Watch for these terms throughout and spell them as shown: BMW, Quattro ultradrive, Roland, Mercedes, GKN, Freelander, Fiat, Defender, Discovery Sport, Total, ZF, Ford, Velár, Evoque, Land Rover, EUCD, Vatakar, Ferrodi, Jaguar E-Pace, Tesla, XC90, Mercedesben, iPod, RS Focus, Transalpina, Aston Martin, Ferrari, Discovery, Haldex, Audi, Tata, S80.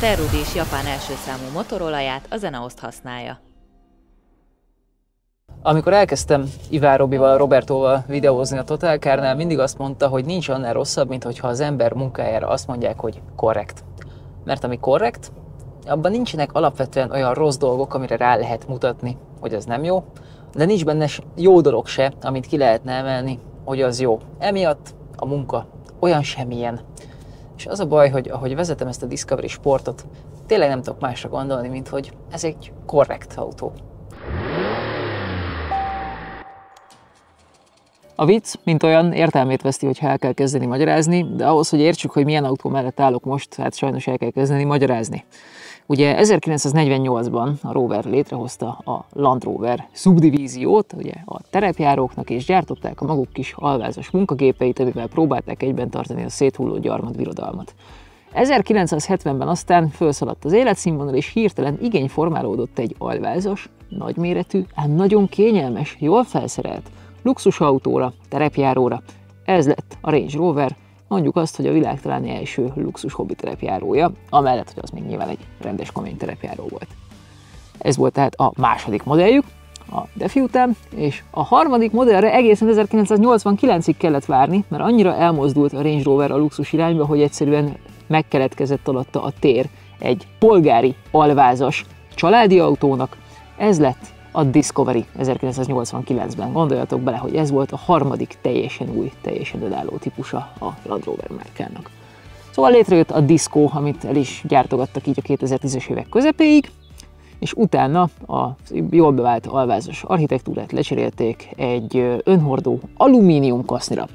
Ferrodi és Japán első számú motorolaját a Zenaoszt használja. Amikor elkezdtem Iván Robival, Robertóval videózni a Total Kárnál, mindig azt mondta, hogy nincs annál rosszabb, mint hogyha az ember munkájára azt mondják, hogy korrekt. Mert ami korrekt, abban nincsenek alapvetően olyan rossz dolgok, amire rá lehet mutatni, hogy ez nem jó, de nincs benne jó dolog se, amit ki lehetne emelni, hogy az jó. Emiatt a munka olyan semmilyen. És az a baj, hogy ahogy vezetem ezt a Discovery Sportot, tényleg nem tudok másra gondolni, mint hogy ez egy korrekt autó. A vicc, mint olyan, értelmét veszti, hogyha el kell kezdeni magyarázni, de ahhoz, hogy értsük, hogy milyen autó mellett állok most, hát sajnos el kell kezdeni magyarázni. Ugye 1948-ban a Rover létrehozta a Land Rover szubdivíziót, ugye a terepjáróknak, és gyártották a maguk kis alvázas munkagépeit, amivel próbálták egyben tartani a széthulló gyarmatbirodalmat. 1970-ben aztán felszaladt az életszínvonal, és hirtelen igény formálódott egy alvázas, nagyméretű, ám nagyon kényelmes, jól felszerelt luxusautóra, terepjáróra. Ez lett a Range Rover, mondjuk azt, hogy a világ talán első luxus hobbi terepjárója, amellett, hogy az még nyilván egy rendes kemény terepjáró volt. Ez volt tehát a második modelljük, a Defi után, és a harmadik modellre egészen 1989-ig kellett várni, mert annyira elmozdult a Range Rover a luxus irányba, hogy egyszerűen megkeletkezett alatta a tér egy polgári, alvázas családi autónak. Ez lett a Discovery 1989-ben. Gondoljatok bele, hogy ez volt a harmadik teljesen új, teljesen önálló típusa a Land Rover márkának. Szóval létrejött a Disco, amit el is gyártogattak így a 2010-es évek közepéig, és utána a jól bevált alvázas architektúrát lecserélték egy önhordó alumínium kasznira.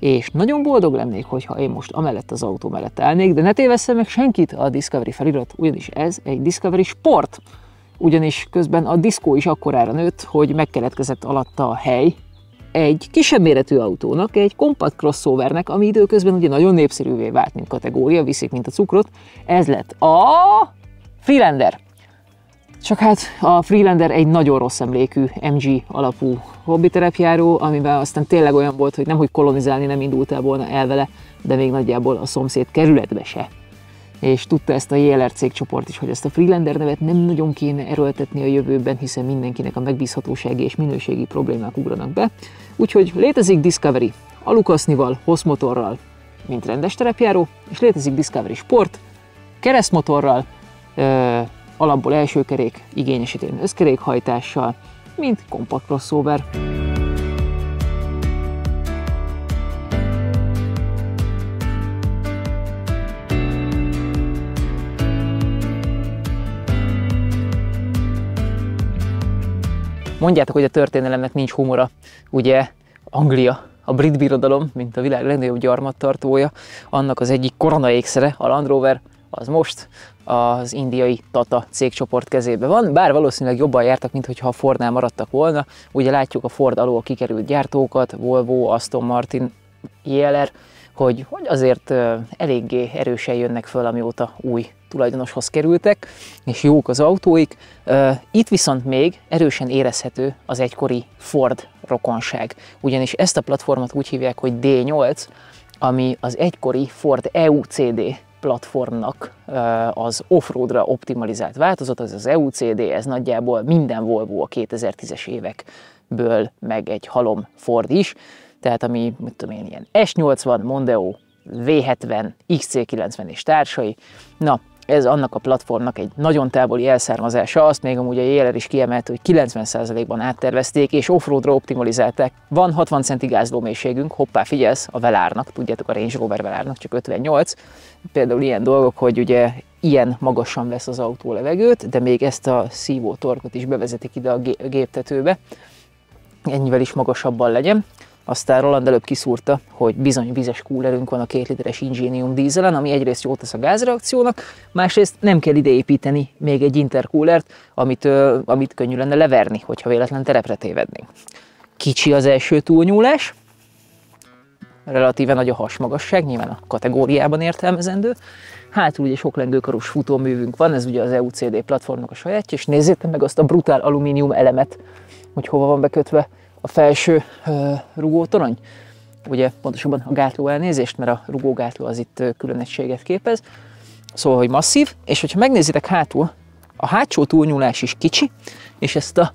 És nagyon boldog lennék, hogyha én most amellett az autó mellett állnék, de ne tévesszen meg senkit a Discovery felirat, ugyanis ez egy Discovery Sport. Ugyanis közben a Disco is akkorára nőtt, hogy megkeletkezett alatta a hely egy kisebb méretű autónak, egy kompakt crossovernek, ami időközben ugye nagyon népszerűvé vált, mint kategória, viszik, mint a cukrot. Ez lett a Freelander. Csak hát a Freelander egy nagyon rossz emlékű MG alapú hobbiterepjáró, amivel aztán tényleg olyan volt, hogy nemhogy kolonizálni nem indult el volna el vele, de még nagyjából a szomszéd kerületbe se. És tudta ezt a JLR cégcsoport is, hogy ezt a Freelander nevet nem nagyon kéne erőltetni a jövőben, hiszen mindenkinek a megbízhatósági és minőségi problémák ugranak be. Úgyhogy létezik Discovery alukasznival, hosszmotorral, mint rendes terepjáró, és létezik Discovery Sport keresztmotorral, alapból elsőkerék, igényesítően összkerékhajtással, mint kompakt crossover. Mondjátok, hogy a történelemnek nincs humora, ugye Anglia, a brit birodalom, mint a világ legnagyobb gyarmattartója, annak az egyik koronaékszere, a Land Rover, az most az indiai Tata cégcsoport kezébe van, bár valószínűleg jobban jártak, mint hogyha a Fordnál maradtak volna. Ugye látjuk a Ford alól kikerült gyártókat, Volvo, Aston Martin, JLR, hogy azért eléggé erősen jönnek föl, amióta új tulajdonoshoz kerültek, és jók az autóik. Itt viszont még erősen érezhető az egykori Ford rokonság. Ugyanis ezt a platformot úgy hívják, hogy D8, ami az egykori Ford EUCD platformnak az offroadra optimalizált változat, az az EUCD, ez nagyjából minden Volvo a 2010-es évekből, meg egy halom Ford is. Tehát ami, mit tudom én, ilyen S80, Mondeo, V70, XC90 és társai. Na, ez annak a platformnak egy nagyon távoli elszármazása, azt még amúgy a JLR is kiemelt, hogy 90%-ban áttervezték és offroadra optimalizálták. Van 60 centi gázlómélységünk, hoppá, figyelsz, a Velárnak, tudjátok, a Range Rover Velárnak csak 58. Például ilyen dolgok, hogy ugye ilyen magasan vesz az autó levegőt, de még ezt a szívó torkot is bevezetik ide a géptetőbe, ennyivel is magasabban legyen. Aztán Roland előbb kiszúrta, hogy bizony vizes kúlerünk van a 2 literes Ingenium dízelen, ami egyrészt jót tesz a gázreakciónak, másrészt nem kell ideépíteni még egy intercoolert, amit könnyű lenne leverni, hogyha véletlen terepre tévednénk. Kicsi az első túlnyúlás, relatíve nagy a hasmagasság, nyilván a kategóriában értelmezendő. Hátul ugye sok lengőkarús futóművünk van, ez ugye az EUCD platformnak a sajátja, és nézzétek meg azt a brutál alumínium elemet, hogy hova van bekötve a felső rugótorony, ugye pontosabban a gátló elnézést, mert a rugógátló az itt külön egységet képez. Szóval, hogy masszív, és hogyha megnézitek hátul, a hátsó túlnyúlás is kicsi, és ezt a,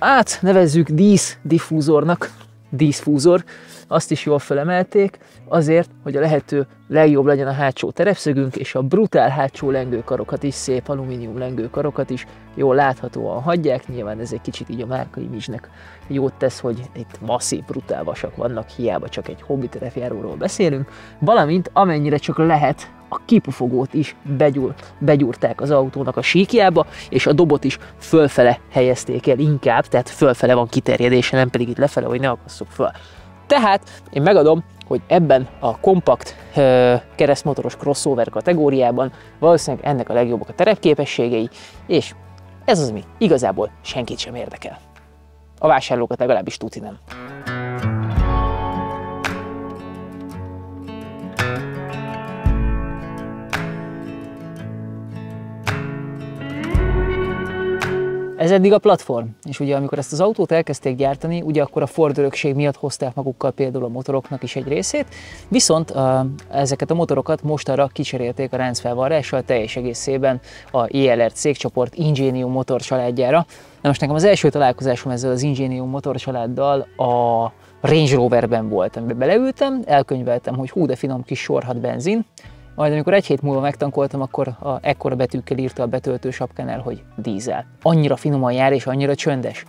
hát nevezzük díszdiffúzornak, díszfúzor, azt is jól felemelték, azért, hogy a lehető legjobb legyen a hátsó terepszögünk, és a brutál hátsó lengőkarokat is, szép alumínium lengőkarokat is jól láthatóan hagyják, nyilván ez egy kicsit így a márka image-nek jót tesz, hogy itt masszív, brutál vasak vannak, hiába csak egy hobbi terepjáróról beszélünk, valamint amennyire csak lehet, a kipufogót is begyúrták az autónak a síkjába, és a dobot is fölfele helyezték el inkább, tehát fölfele van kiterjedése, nem pedig itt lefele, hogy ne akasszuk föl. Tehát én megadom, hogy ebben a kompakt keresztmotoros crossover kategóriában valószínűleg ennek a legjobbak a terepképességei, és ez az, ami igazából senkit sem érdekel. A vásárlókat legalábbis tuti nem. Ez eddig a platform, és ugye amikor ezt az autót elkezdték gyártani, ugye akkor a Ford örökség miatt hozták magukkal például a motoroknak is egy részét, viszont ezeket a motorokat mostanra kicserélték a ráncfelvarrással teljes egészében a JLR cégcsoport Ingenium motor családjára. Na most nekem az első találkozásom ezzel az Ingenium motor családdal a Range Roverben volt, amiben beleültem, elkönyveltem, hogy hú de finom kis sorhat benzin, majd amikor egy hét múlva megtankoltam, akkor ekkora betűkkel írta a betöltő sapkánál, hogy dízel. Annyira finoman jár és annyira csöndes.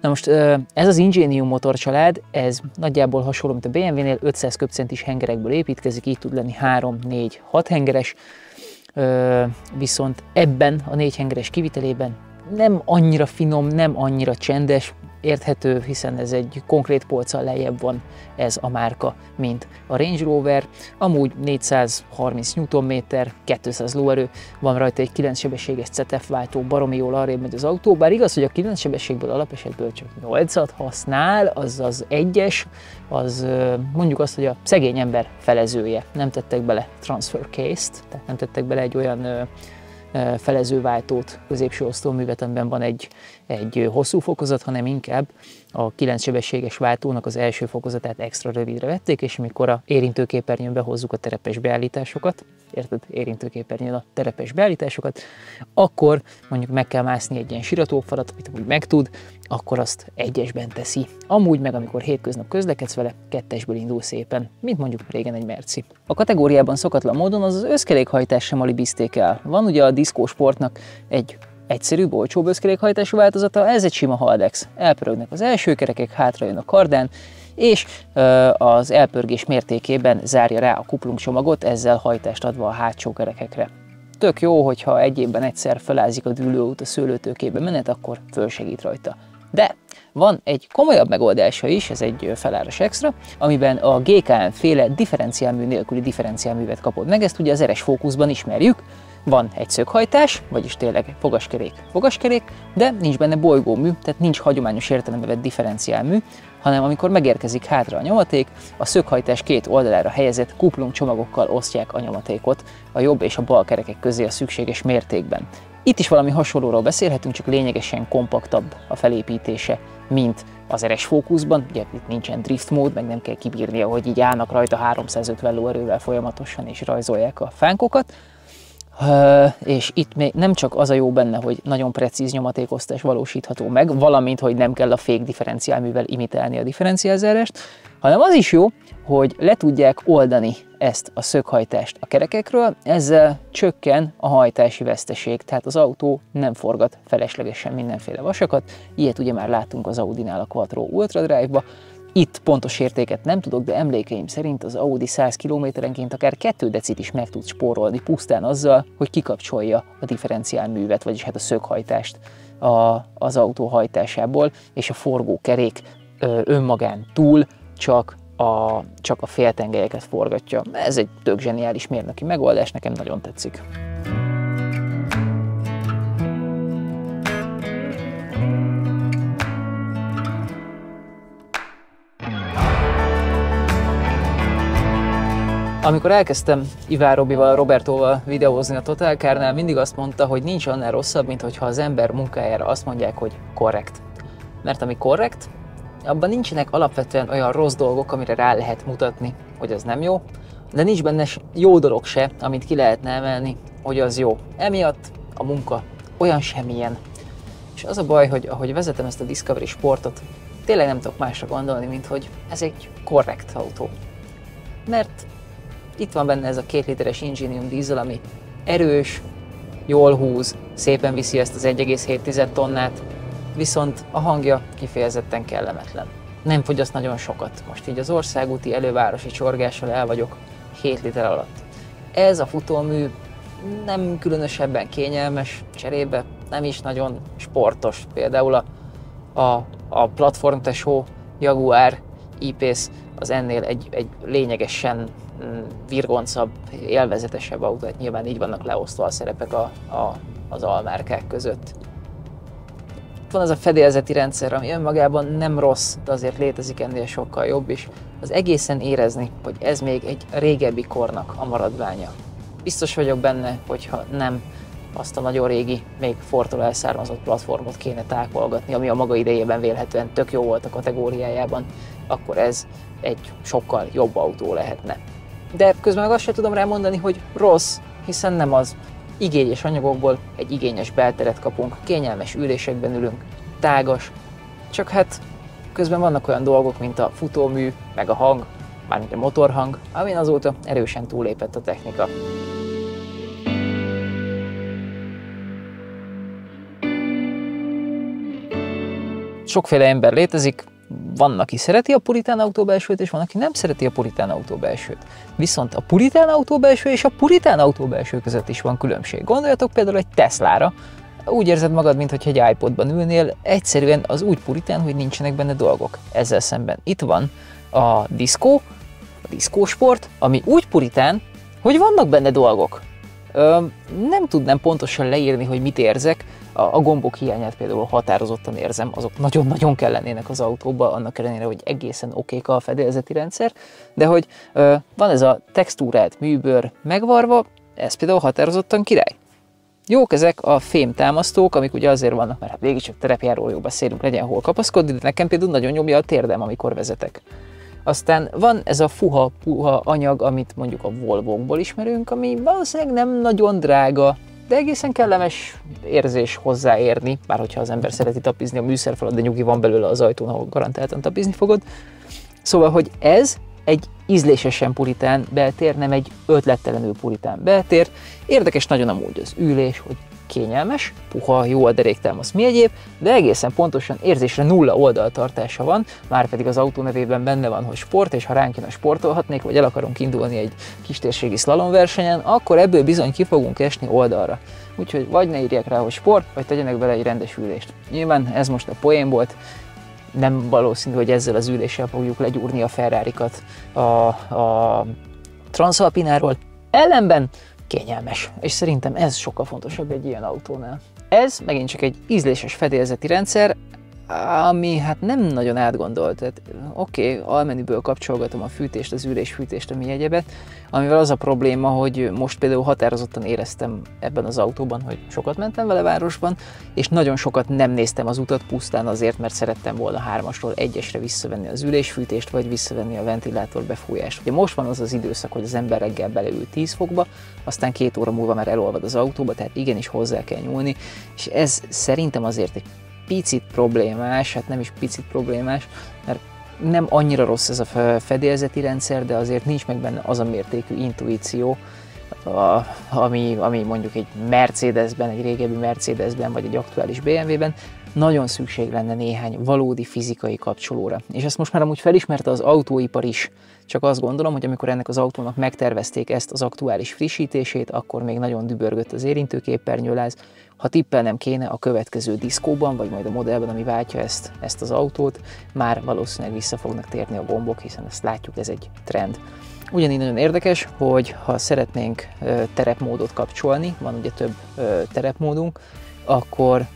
Na most ez az Ingenium motorcsalád, ez nagyjából hasonló, mint a BMW-nél, 500 köbcentis hengerekből építkezik, így tud lenni 3, 4, 6 hengeres, viszont ebben a 4 hengeres kivitelében nem annyira finom, nem annyira csendes, érthető, hiszen ez egy konkrét polccal lejjebb van ez a márka, mint a Range Rover. Amúgy 430 Nm, 200 lóerő, van rajta egy 9 sebességes ZF váltó, baromi jól arrébb megy az autó, bár igaz, hogy a 9 sebességből alapesetből csak 8-at használ, az 1-es, az mondjuk azt, hogy a szegény ember felezője. Nem tettek bele transfer case-t, tehát nem tettek bele egy olyan felezőváltót, középső osztóművet, amiben van egy hosszú fokozat, hanem inkább a 9 sebességes váltónak az első fokozatát extra rövidre vették, és amikor a érintőképernyőn behozzuk a terepes beállításokat, érted? Érintőképernyőn a terepes beállításokat, akkor mondjuk meg kell mászni egy ilyen siratófalat, amit úgy meg tud, akkor azt egyesben teszi. Amúgy meg amikor hétköznap közlekedsz vele, kettesből indul szépen, mint mondjuk régen egy merci. A kategóriában szokatlan módon az összkerékhajtás sem alibizték el. Van ugye a diszkósportnak egy egyszerűbb, olcsóbb összkerékhajtású változata, ez egy sima haldex. Elpörögnek az első kerekek, hátra jön a kardán, és az elpörgés mértékében zárja rá a kuplungcsomagot, ezzel hajtást adva a hátsó kerekekre. Tök jó, hogyha egy évben egyszer felázik a dűlőút a szőlőtőkébe menet, akkor fölsegít rajta. De van egy komolyabb megoldása is, ez egy feláras extra, amiben a GKN féle differenciálmű nélküli differenciálművet kapod meg, ezt ugye az RS Focusban ismerjük. Van egy szöghajtás, vagyis tényleg fogaskerék, de nincs benne bolygómű, tehát nincs hagyományos értelembe vett differenciálmű, hanem amikor megérkezik hátra a nyomaték, a szöghajtás két oldalára helyezett kuplungcsomagokkal osztják a nyomatékot a jobb és a bal kerekek közé a szükséges mértékben. Itt is valami hasonlóról beszélhetünk, csak lényegesen kompaktabb a felépítése, mint az RS Focusban. Ugye itt nincsen drift mód, meg nem kell kibírnia, hogy így állnak rajta 350 lóerővel folyamatosan és rajzolják a fánkokat. És itt még nem csak az a jó benne, hogy nagyon precíz nyomatékosztás valósítható meg, valamint, hogy nem kell a fék differenciálművel imitálni a differenciálzárást, hanem az is jó, hogy le tudják oldani ezt a szöghajtást a kerekekről, ezzel csökken a hajtási veszteség, tehát az autó nem forgat feleslegesen mindenféle vasakat, ilyet ugye már láttunk az Audinál a Quattro ultradrive-ba. Itt pontos értéket nem tudok, de emlékeim szerint az Audi 100 km-enként akár 2 decit is meg tud spórolni pusztán azzal, hogy kikapcsolja a differenciálművet, vagyis hát a szöghajtást az autó hajtásából, és a forgókerék önmagán túl csak a féltengelyeket forgatja. Ez egy tök zseniális mérnöki megoldás, nekem nagyon tetszik. Amikor elkezdtem Iván Robertóval videózni a Total Kárnál, mindig azt mondta, hogy nincs annál rosszabb, mint hogyha az ember munkájára azt mondják, hogy korrekt. Mert ami korrekt, abban nincsenek alapvetően olyan rossz dolgok, amire rá lehet mutatni, hogy az nem jó, de nincs benne jó dolog se, amit ki lehetne emelni hogy az jó. Emiatt a munka olyan semmilyen. És az a baj, hogy ahogy vezetem ezt a Discovery Sportot, tényleg nem tudok másra gondolni, mint hogy ez egy korrekt autó. Mert itt van benne ez a 2 literes Ingenium dízel, ami erős, jól húz, szépen viszi ezt az 1,7 tonnát, viszont a hangja kifejezetten kellemetlen. Nem fogyaszt nagyon sokat, most így az országúti elővárosi csorgással el vagyok 7 liter alatt. Ez a futómű nem különösebben kényelmes, cserébe nem is nagyon sportos. Például a platformtesó Jaguar E-Pace az ennél egy lényegesen virgoncabb, élvezetesebb autó, hát nyilván így vannak leosztva a szerepek az almárkák között. Itt van az a fedélzeti rendszer, ami önmagában nem rossz, de azért létezik ennél sokkal jobb is. Az egészen érezni, hogy ez még egy régebbi kornak a maradványa. Biztos vagyok benne, hogyha nem azt a nagyon régi, még Fordtól elszármazott platformot kéne tákolgatni, ami a maga idejében vélhetően tök jó volt a kategóriájában, akkor ez egy sokkal jobb autó lehetne. De közben meg azt sem tudom rámondani, hogy rossz, hiszen nem az. Igényes anyagokból egy igényes belteret kapunk, kényelmes ülésekben ülünk, tágas, csak hát közben vannak olyan dolgok, mint a futómű, meg a hang, mármint a motorhang, amin azóta erősen túllépett a technika. Sokféle ember létezik, van, aki szereti a puritán autóbelsőt, és van, aki nem szereti a puritán autóbelsőt. Viszont a puritán autóbelső és a puritán autóbelső között is van különbség. Gondoljatok például egy Teslára, úgy érzed magad, mintha egy iPodban ülnél, egyszerűen az úgy puritán, hogy nincsenek benne dolgok. Ezzel szemben itt van a diszkó, a diszkósport, ami úgy puritán, hogy vannak benne dolgok. Nem tudnám pontosan leírni, hogy mit érzek. A gombok hiányát például határozottan érzem, azok nagyon-nagyon kell lennének az autóba, annak ellenére, hogy egészen okék a fedélzeti rendszer, de hogy van ez a textúrált műbőr megvarva, ez például határozottan király. Jók ezek a fémtámasztók, amik ugye azért vannak, mert hát végig csak terepjáróról beszélünk, legyen hol kapaszkodni, de nekem például nagyon nyomja a térdem, amikor vezetek. Aztán van ez a fuha-puha anyag, amit mondjuk a Volvókból ismerünk, ami valószínűleg nem nagyon drága, de egészen kellemes érzés hozzáérni, bár hogyha az ember szereti tapizni a műszerfalat, de nyugi van belőle az ajtón, ahol garantáltan tapizni fogod. Szóval, hogy ez egy ízlésesen puritán beltér, nem egy ötlettelenül puritán beltér. Érdekes nagyon amúgy az ülés, hogy kényelmes, puha, jó a deréktámasz, mi egyéb, de egészen pontosan érzésre nulla oldaltartása van, már pedig az autó nevében benne van, hogy sport, és ha ránk jön, sportolhatnék, vagy el akarunk indulni egy kistérségi szlalomversenyen, akkor ebből bizony ki fogunk esni oldalra. Úgyhogy vagy ne írják rá, hogy sport, vagy tegyenek bele egy rendes ülést. Nyilván ez most a poén volt, nem valószínű, hogy ezzel az üléssel fogjuk legyúrni a Ferrarikat a Transalpináról. Ellenben kényelmes, és szerintem ez sokkal fontosabb egy ilyen autónál. Ez megint csak egy ízléses fedélzeti rendszer, ami hát nem nagyon átgondolt. Tehát oké, almenüből kapcsolgatom a fűtést, az ülésfűtést, ami egyebet, amivel az a probléma, hogy most például határozottan éreztem ebben az autóban, hogy sokat mentem vele városban, és nagyon sokat nem néztem az utat pusztán azért, mert szerettem volna 3-asról 1-esre visszavenni az ülésfűtést, vagy visszavenni a ventilátor befújást. Ugye most van az az időszak, hogy az ember reggel beleül 10 fokba, aztán 2 óra múlva már elolvad az autóba, tehát igenis hozzá kell nyúlni, és ez szerintem azért egy picit problémás, hát nem is picit problémás, mert nem annyira rossz ez a fedélzeti rendszer, de azért nincs meg benne az a mértékű intuíció, ami mondjuk egy Mercedesben, egy régebbi Mercedesben, vagy egy aktuális BMW-ben, nagyon szükség lenne néhány valódi fizikai kapcsolóra. És ezt most már amúgy felismerte az autóipar is. Csak azt gondolom, hogy amikor ennek az autónak megtervezték ezt az aktuális frissítését, akkor még nagyon dübörgött az érintőképernyőláz. Ha tippelnem kéne, a következő diszkóban, vagy majd a modellben, ami váltja ezt az autót, már valószínűleg vissza fognak térni a gombok, hiszen ezt látjuk, ez egy trend. Ugyanígy nagyon érdekes, hogy ha szeretnénk terepmódot kapcsolni, van ugye több terepmódunk, akkor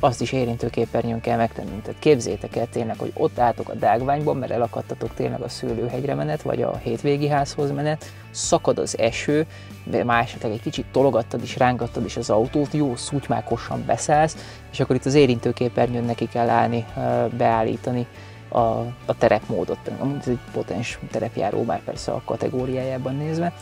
azt is érintőképernyőn kell megtenni. Tehát képzétek el tényleg, hogy ott álltok a dágványban, mert elakadtatok tényleg a szőlőhegyre menet, vagy a hétvégi házhoz menet, szakad az eső, második egy kicsit tologattad és rángattad is az autót, jó szutymákosan beszállsz, és akkor itt az érintőképernyőn neki kell állni, beállítani a terepmódot. Amúgy ez egy potens terepjáró már persze a kategóriájában nézve.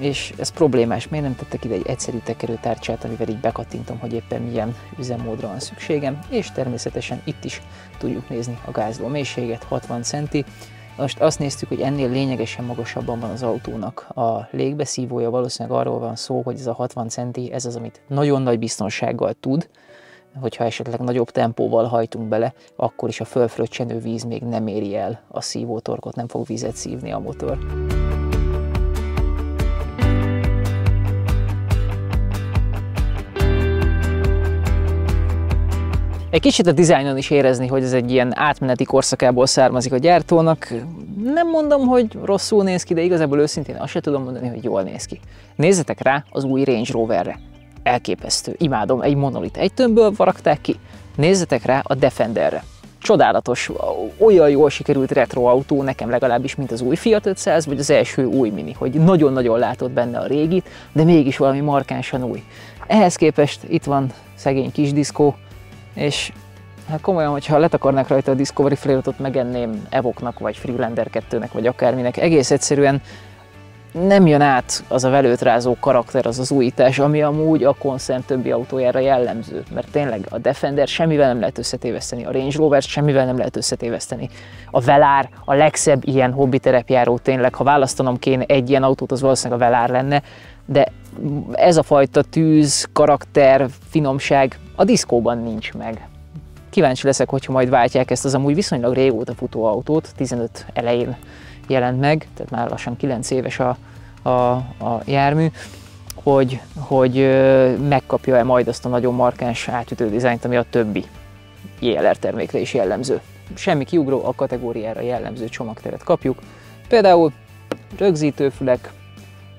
és ez problémás, miért nem tettek ide egy egyszerű tekerőtárcsát, amivel így bekattintom, hogy éppen milyen üzemmódra van szükségem, és természetesen itt is tudjuk nézni a gázló mélységet, 60 centi. Most azt néztük, hogy ennél lényegesen magasabban van az autónak a légbeszívója, valószínűleg arról van szó, hogy ez a 60 centi, ez az, amit nagyon nagy biztonsággal tud, hogyha esetleg nagyobb tempóval hajtunk bele, akkor is a fölfröccsenő víz még nem éri el a szívótorkot, nem fog vizet szívni a motor. Egy kicsit a dizájnon is érezni, hogy ez egy ilyen átmeneti korszakából származik a gyártónak. Nem mondom, hogy rosszul néz ki, de igazából őszintén azt se tudom mondani, hogy jól néz ki. Nézzetek rá az új Range Roverre. Elképesztő, imádom, egy monolit egy tömbből varakták ki. Nézzetek rá a Defenderre. Csodálatos, olyan jól sikerült retro autó, nekem legalábbis, mint az új Fiat 500, vagy az első új Mini, hogy nagyon-nagyon látott benne a régit, de mégis valami markánsan új. Ehhez képest itt van szegény kis diszkó, és hát komolyan, hogyha letakarnák rajta a Discovery Flareot, megenném Evoknak, vagy Freelander 2-nek, vagy akárminek. Egész egyszerűen nem jön át az a velőtrázó karakter, az az újítás, ami amúgy a Concern többi autójára jellemző. Mert tényleg a Defender semmivel nem lehet összetéveszteni, a Range Rover semmivel nem lehet összetéveszteni. A Velár a legszebb ilyen hobbi terepjáró tényleg, ha választanom kéne egy ilyen autót, az valószínűleg a Velár lenne, de ez a fajta tűz, karakter, finomság a diszkóban nincs meg. Kíváncsi leszek, hogyha majd váltják ezt az amúgy viszonylag régóta futó autót, 15 elején jelent meg, tehát már lassan 9 éves a jármű, hogy megkapja-e majd azt a nagyon markáns átütő dizájnt, ami a többi JLR termékre is jellemző. Semmi kiugró, a kategóriára jellemző csomagteret kapjuk. Például rögzítőfülek,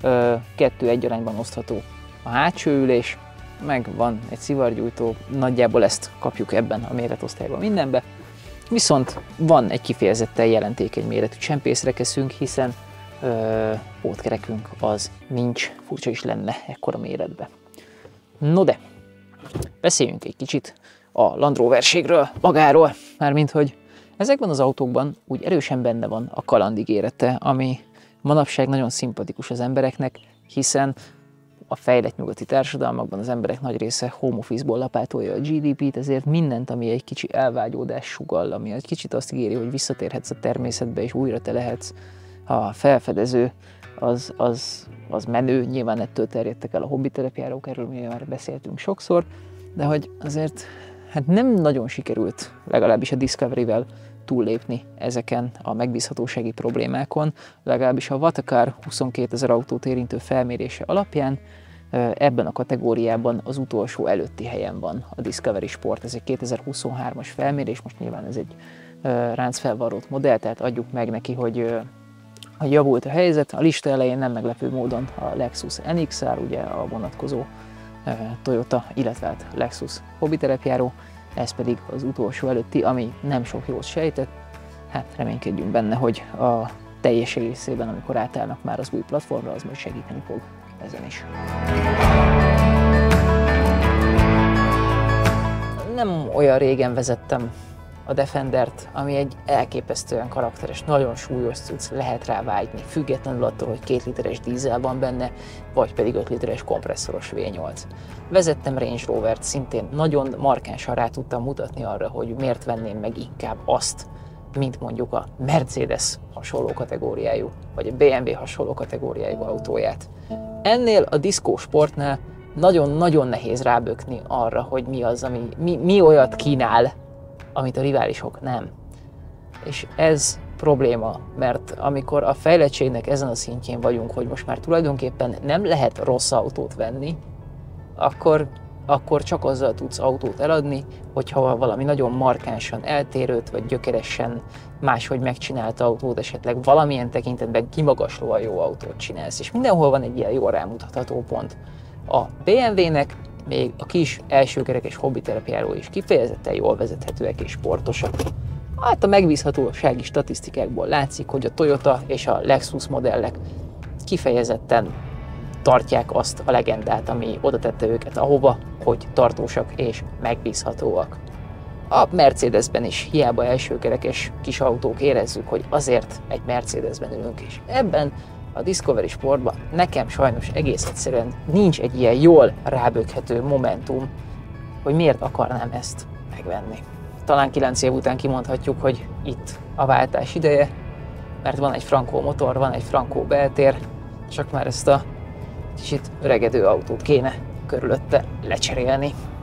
2-1 arányban osztható a hátsó ülés, meg van egy szivargyújtó, nagyjából ezt kapjuk ebben a méretosztályban mindenbe. Viszont van egy kifejezetten jelentékeny méretű csempészrekeszünk, hiszen pótkerekünk az nincs, furcsa is lenne ekkora méretbe. No de, beszéljünk egy kicsit a Land Roverségről, magáról, mármint hogy ezekben az autókban úgy erősen benne van a kalandigérete, ami manapság nagyon szimpatikus az embereknek, hiszen a fejlett nyugati társadalmakban az emberek nagy része home office-ból lapátolja a GDP-t, ezért mindent, ami egy kicsi elvágyódás sugall, ami egy kicsit azt ígéri, hogy visszatérhetsz a természetbe és újra te lehetsz a felfedező, az menő. Nyilván ettől terjedtek el a hobbi terepjárók, erről mi már beszéltünk sokszor, de hogy azért hát nem nagyon sikerült legalábbis a Discovery-vel túllépni ezeken a megbízhatósági problémákon, legalábbis a Vatakar 22 000 autót érintő felmérése alapján ebben a kategóriában az utolsó előtti helyen van a Discovery Sport. Ez egy 2023-as felmérés, most nyilván ez egy ráncfelvarrót modell, tehát adjuk meg neki, hogy javult a helyzet. A lista elején nem meglepő módon a Lexus NX-R, ugye a vonatkozó Toyota, illetve hát Lexus hobbiterepjáró, ez pedig az utolsó előtti, ami nem sok jót sejtett. Hát reménykedjünk benne, hogy a teljes egészében, amikor átállnak már az új platformra, az majd segíteni fog ezen is. Nem olyan régen vezettem a Defendert, ami egy elképesztően karakteres, nagyon súlyos cucc, lehet rá vágyni, függetlenül attól, hogy 2 literes dízel van benne, vagy pedig 5 literes kompresszoros V8. Vezettem Range Rovert, szintén nagyon markánsan rá tudtam mutatni arra, hogy miért venném meg inkább azt, mint mondjuk a Mercedes hasonló kategóriájú, vagy a BMW hasonló kategóriájú autóját. Ennél a Disco Sportnál nagyon-nagyon nehéz rábökni arra, hogy mi az, ami mi olyat kínál, amit a riválisok nem. És ez probléma, mert amikor a fejlettségnek ezen a szintjén vagyunk, hogy most már tulajdonképpen nem lehet rossz autót venni, akkor csak azzal tudsz autót eladni, hogyha valami nagyon markánsan eltérőt, vagy gyökeresen máshogy megcsinált autót, esetleg valamilyen tekintetben kimagaslóan jó autót csinálsz. És mindenhol van egy ilyen jól rámutatható pont. A BMW-nek még a kis elsőkerekes hobbiterepjáró is kifejezetten jól vezethetőek és sportosak. Hát a megbízhatósági statisztikákból látszik, hogy a Toyota és a Lexus modellek kifejezetten tartják azt a legendát, ami oda tette őket ahova, hogy tartósak és megbízhatóak. A Mercedesben is hiába elsőkerekes kis autók, érezzük, hogy azért egy Mercedesben ülünk, és ebben a Discovery Sportban nekem sajnos egész egyszerűen nincs egy ilyen jól rábökhető momentum, hogy miért akarnám ezt megvenni. Talán 9 év után kimondhatjuk, hogy itt a váltás ideje, mert van egy frankó motor, van egy frankó beltér, csak már ezt a kicsit öregedő autót kéne körülötte lecserélni.